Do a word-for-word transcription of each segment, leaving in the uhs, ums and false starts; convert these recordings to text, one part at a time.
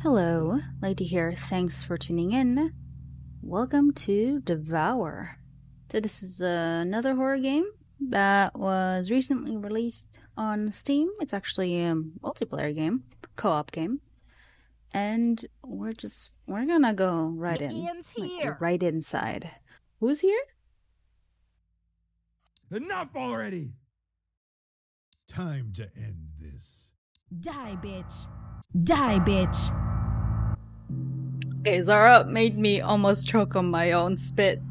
Hello, Lady here, thanks for tuning in. Welcome to Devour. So this is uh, another horror game that was recently released on Steam. It's actually a multiplayer game, co-op game. And we're just, we're gonna go right in. Ian's here. Like, right inside. Who's here? Enough already! Time to end this. Die, bitch. Die, bitch. Okay, Zara made me almost choke on my own spit.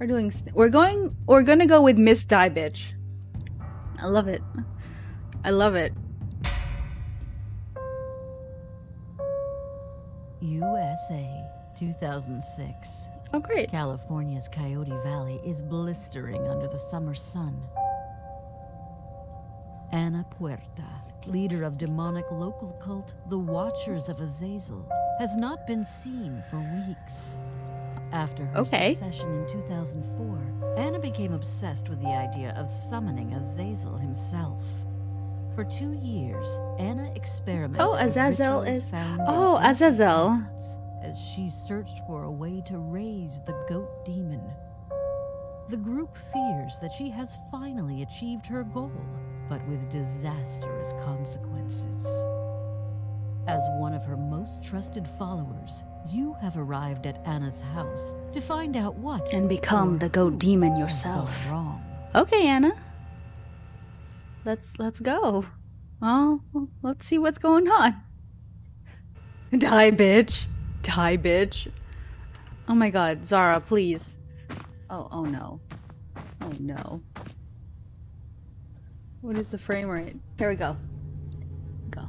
We're doing. St we're going. We're gonna go with Miss Die Bitch. I love it. I love it. U S A, two thousand six. Oh, great. California's Coyote Valley is blistering under the summer sun. Ana Puerta, leader of demonic local cult, the Watchers of Azazel, has not been seen for weeks. After her okay. succession in two thousand four, Ana became obsessed with the idea of summoning Azazel himself. For two years, Ana experimented oh, Azazel with is Oh, Azazel as she searched for a way to raise the goat demon. The group fears that she has finally achieved her goal, but with disastrous consequences. As one of her most trusted followers, you have arrived at Ana's house to find out what and become the goat demon yourself. Wrong. Okay, Ana. Let's let's go. Oh, well, let's see what's going on. Die, bitch. Die, bitch. Oh my God, Zara, please. Oh, oh no. Oh no. What is the frame rate? Here we go. Go.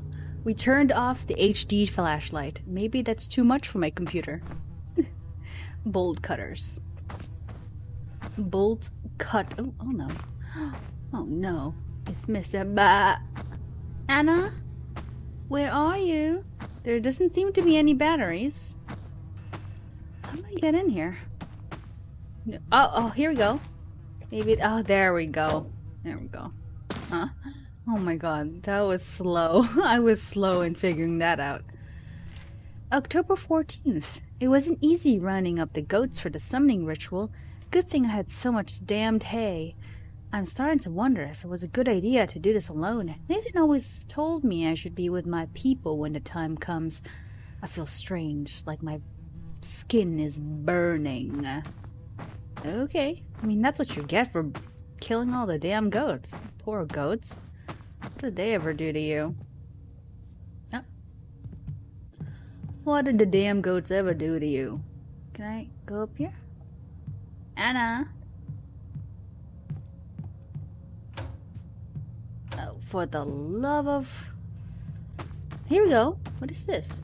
We turned off the H D flashlight. Maybe that's too much for my computer. Bolt cutters. Bolt cut. Oh, oh no. Oh no. It's Mister Ba. Ana? Where are you? There doesn't seem to be any batteries. How do I get in here? No. Oh, oh, here we go. Maybe. Oh, there we go. There we go. Huh? Oh my God, that was slow. I was slow in figuring that out. October fourteenth. It wasn't easy rounding up the goats for the summoning ritual. Good thing I had so much damned hay. I'm starting to wonder if it was a good idea to do this alone. Nathan always told me I should be with my people when the time comes. I feel strange, like my skin is burning. Okay, I mean that's what you get for killing all the damn goats. Poor goats. What did they ever do to you? Oh. What did the damn goats ever do to you? Can I go up here? Ana? Oh, for the love of... Here we go. What is this?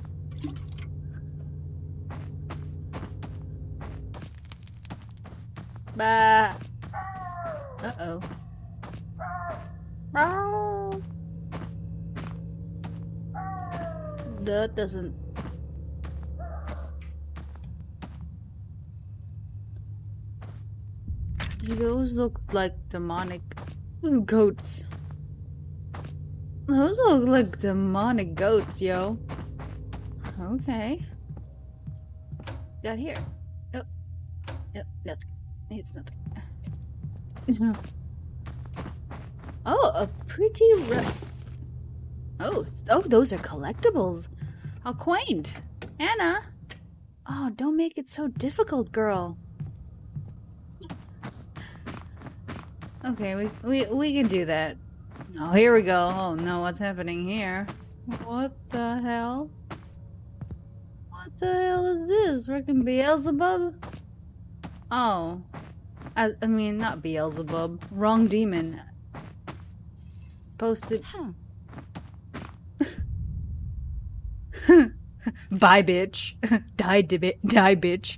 Bah! Uh-oh. That doesn't... Those look like demonic goats. Those look like demonic goats, yo. Okay. Got here. Nope. Nope, nothing. It's nothing. Oh, a pretty re- Oh, oh, those are collectibles. How quaint. Ana! Oh, don't make it so difficult, girl. Okay, we, we, we can do that. Oh, here we go. Oh no, what's happening here? What the hell? What the hell is this? Frickin' Beelzebub? Oh. I, I mean, not Beelzebub. Wrong demon. Supposed to... Huh. Bye, bitch. Die, die, bitch.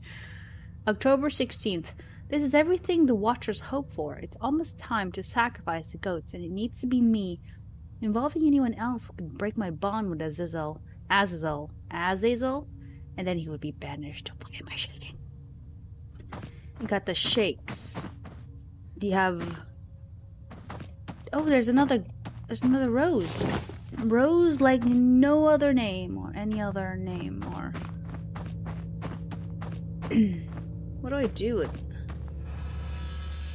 October sixteenth. This is everything the Watchers hope for. It's almost time to sacrifice the goats, and it needs to be me. Involving anyone else would break my bond with Azazel. Azazel. Azazel? And then he would be banished. Why am I shaking? You got the shakes. Do you have... Oh, there's another... There's another rose. Rose like no other name or any other name or... What do I do with...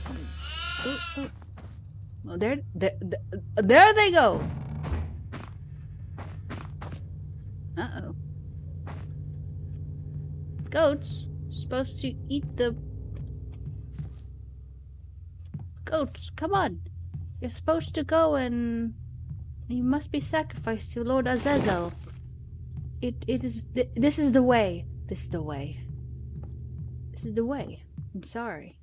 Oh, oh. Well, there, there, there, there they go! Uh-oh. Goats? Supposed to eat the... Goats, come on! You're supposed to go and... You must be sacrificed to Lord Azazel. It, it is... Th this is the way. This is the way. This is the way. I'm sorry.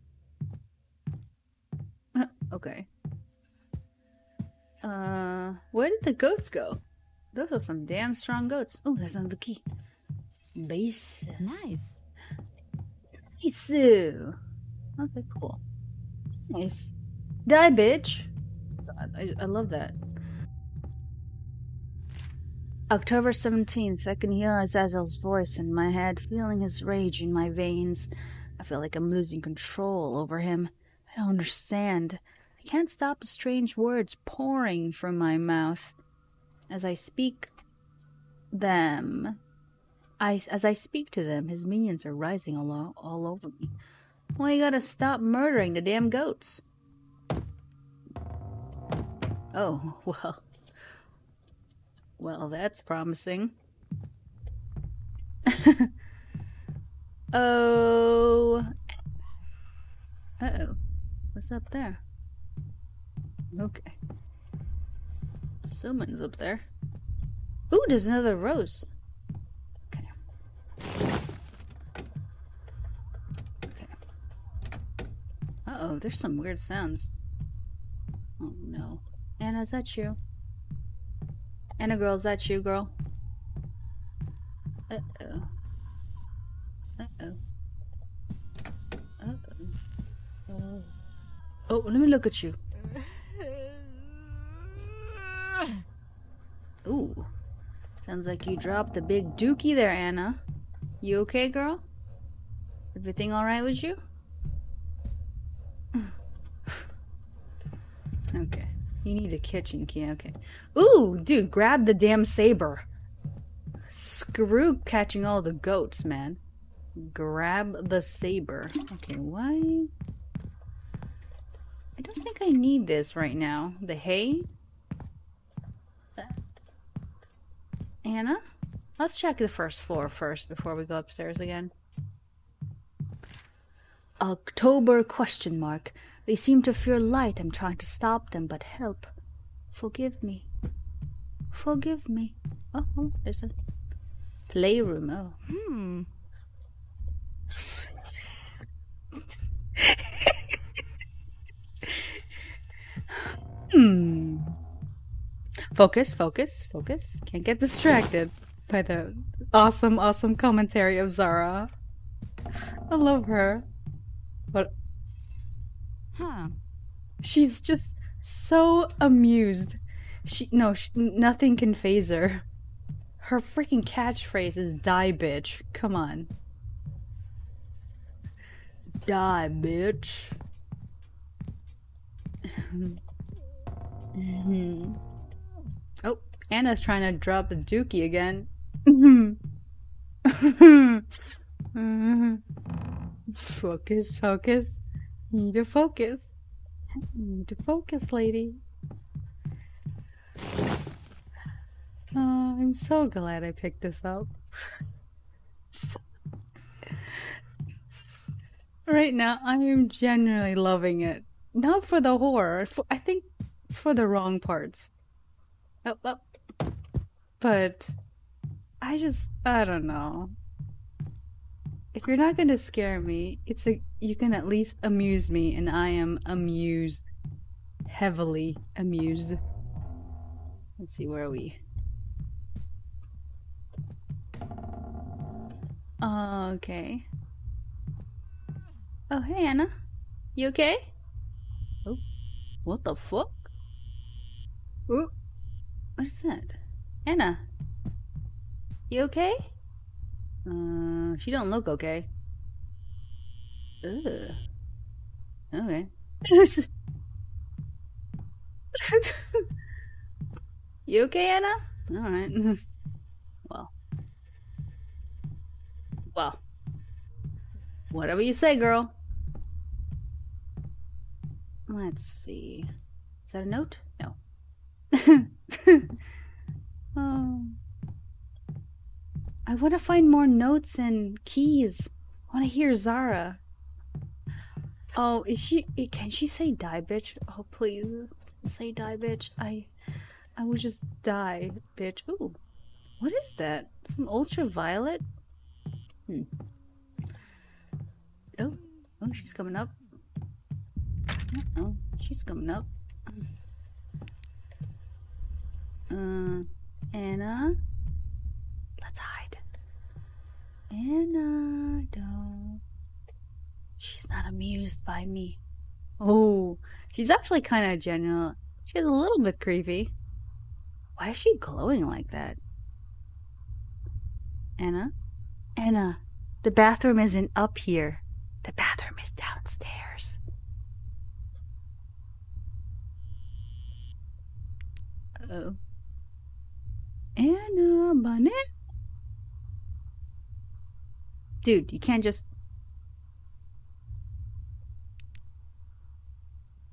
Okay. Uh, where did the goats go? Those are some damn strong goats. Oh, there's another key. Base. Nice. Nice. Okay, cool. Nice. Die, bitch. God, I, I love that. October seventeenth. I can hear Azazel's voice in my head, feeling his rage in my veins. I feel like I'm losing control over him. I don't understand. I can't stop the strange words pouring from my mouth. As I speak them, I, as I speak to them, his minions are rising all, all over me. Well, you gotta stop murdering the damn goats. Oh, well. Well, that's promising. Oh. Uh-oh. What's up there? Okay. Someone's up there. Ooh, there's another rose. Okay. Okay. Uh-oh, there's some weird sounds. Oh, no. Ana, is that you? Ana, girl, is that you, girl? Uh-oh. Uh-oh. Uh-oh. Oh, let me look at you. Ooh, sounds like you dropped a big dookie there, Ana. You okay, girl? Everything alright with you? Okay, you need a kitchen key, okay. Ooh, dude, grab the damn saber. Screw catching all the goats, man. Grab the saber. Okay, why? I don't think I need this right now. The hay? Ana, let's check the first floor first before we go upstairs again. October question mark. They seem to fear light. I'm trying to stop them, but help. Forgive me. Forgive me. Oh, oh there's a playroom. Oh. Hmm. Hmm. Focus, focus, focus. Can't get distracted by the awesome, awesome commentary of Zara. I love her. But... Huh. She's just so amused. She No, she, nothing can faze her. Her freaking catchphrase is, die, bitch. Come on. Die, bitch. Mm-hmm. Oh, Ana's trying to drop the dookie again. Focus, focus. You need to focus. You need to focus, lady. Oh, I'm so glad I picked this up. Right now, I am genuinely loving it. Not for the horror. For, I think it's for the wrong parts. Oh, oh. But I just I don't know. If you're not gonna scare me, it's a you can at least amuse me, and I am amused. Heavily amused. Let's see, where are we? Okay. Oh hey Ana. You okay? Oh what the fuck? Oh what is that? Ana, you okay? Uh, she don't look okay. Ugh. Okay. You okay, Anna? Alright. Well. Well. Whatever you say, girl. Let's see. Is that a note? No. um, I want to find more notes and keys. I want to hear Zara. Oh, is she... Can she say die, bitch? Oh, please. Say die, bitch. I... I would just die, bitch. Ooh. What is that? Some ultraviolet? Hmm. Oh. Oh, she's coming up. Uh-oh. She's coming up. Uh, Anna? Let's hide. Anna, don't. She's not amused by me. Oh. She's actually kind of genuine. She's a little bit creepy. Why is she glowing like that? Anna? Anna, the bathroom isn't up here. The bathroom is downstairs. Uh-oh. Anna Bonnet? Dude, you can't just...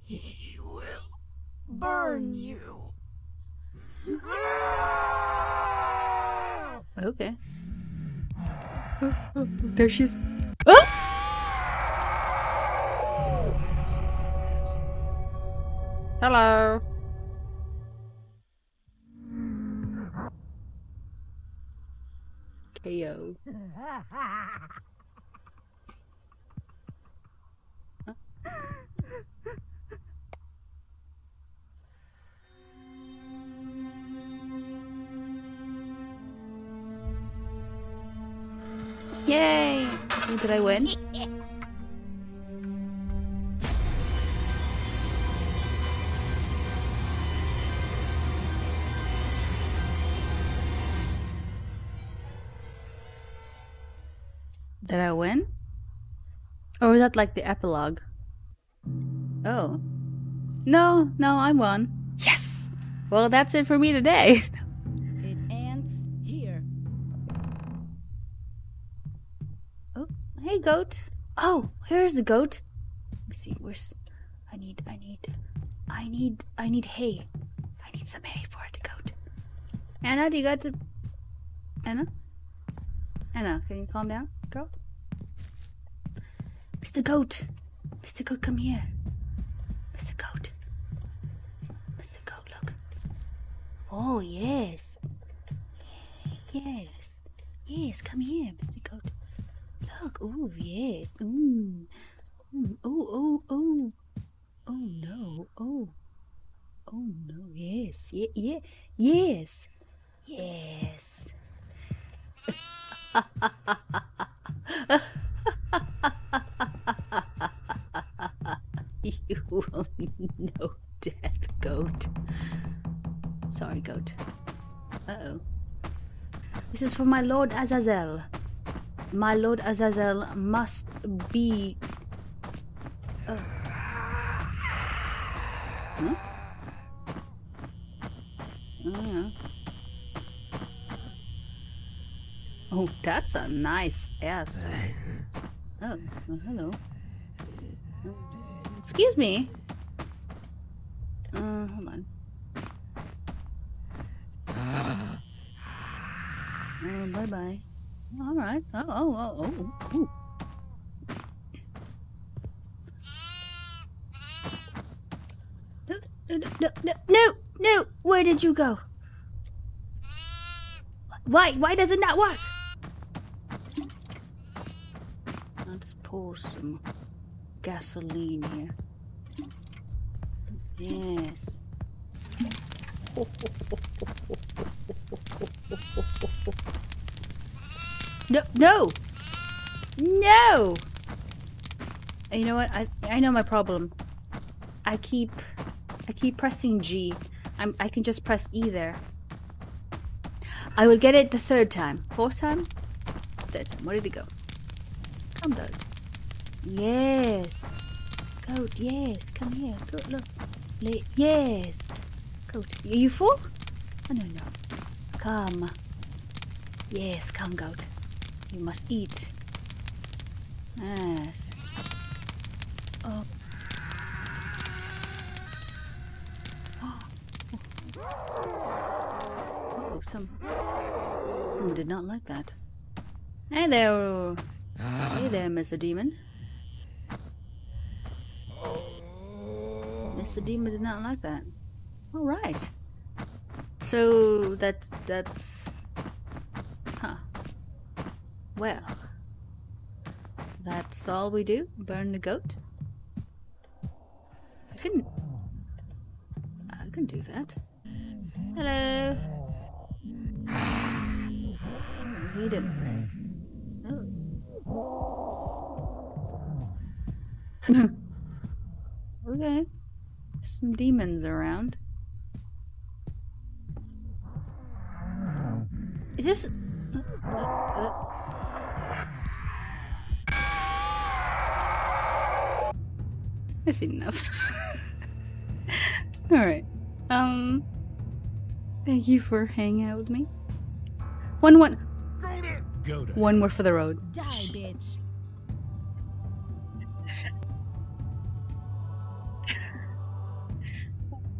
He will burn you. Okay. Oh, oh, there she is. Ah! Hello. K O. Huh? Yay! Did I win? Did I win? Or was that like the epilogue? Oh. No, no, I won. Yes! Well, that's it for me today. Hey, goat. Oh, here's the goat. Let me see. Where's... I need, I need, I need, I need hay. I need some hay for the goat. Anna, do you got the... Anna? Anna, can you calm down, girl? Mister Goat. Mister Goat, come here. Mister Goat. Mister Goat, look. Oh, yes. Yes. Yes, come here, Mister Goat. Look, oh yes, ooh, ooh, oh, oh, oh, oh no, oh, oh no, yes, yeah, yeah, yes, yes. You will know death, goat. Sorry, goat. Uh-oh. This is for my Lord Azazel. My Lord Azazel must be... Uh. Huh? Oh, yeah. Oh, that's a nice ass. Oh, well, hello. Excuse me. Uh, hold on. Oh, bye-bye. All right. Oh, oh, oh, oh, oh. No, no, no, no, no, no. Where did you go? Why? Why does it not work? Let's pour some gasoline here. Yes. No, no, no. You know what? I I know my problem. I keep I keep pressing G. I'm I can just press E there. I will get it the third time, fourth time, third time. Where did it go? Come goat. Yes, goat. Yes, come here. Goat, look. Yes, goat. You fool? No, no, no. Come. Yes, come, goat. You must eat. Yes. Oh. Oh, some... I did not like that. Hey there. Ah. Hey there, Mister Demon. Mister Demon did not like that. All right. So that that's huh. Well, that's all we do. Burn the goat. I can. I can do that. Hello. He didn't. Oh. Okay. Some demons around. Is this... Uh, uh, uh. I've seen enough. Alright. Um... Thank you for hanging out with me. One, one... Go to. One more for the road. Die, bitch.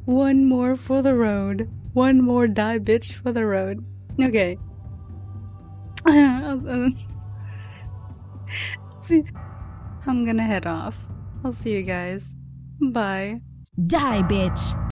One more for the road. One more die, bitch, for the road. Okay. See, I'm gonna head off. I'll see you guys. Bye. Die, bitch.